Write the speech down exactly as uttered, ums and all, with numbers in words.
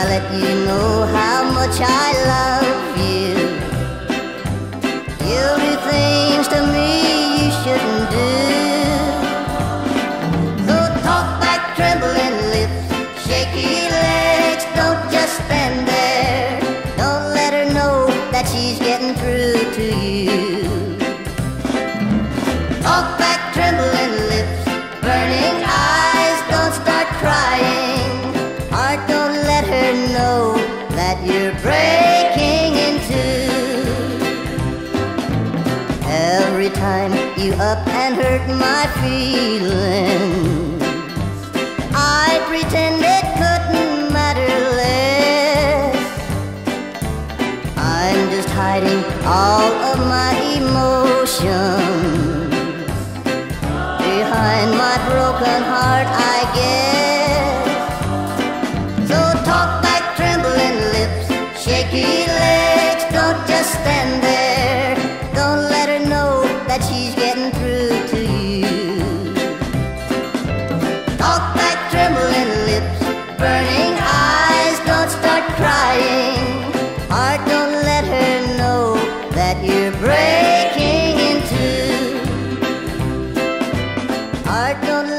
I let you know how much I love you. You do things to me you shouldn't do. So talk back trembling lips, shaky legs, don't just stand there. Don't let her know that she's getting through to you. Talk back trembling lips, burning eyes, don't start crying. Heart, don't let her know that you're breaking in two. Every time you up and hurt my feelings, I pretend it couldn't matter less. I'm just hiding all of my emotions behind my broken heart, I guess. Shaky legs, don't just stand there. Don't let her know that she's getting through to you. Talk back trembling lips, burning eyes, don't start crying. Heart, don't let her know that you're breaking in two. Heart, don't let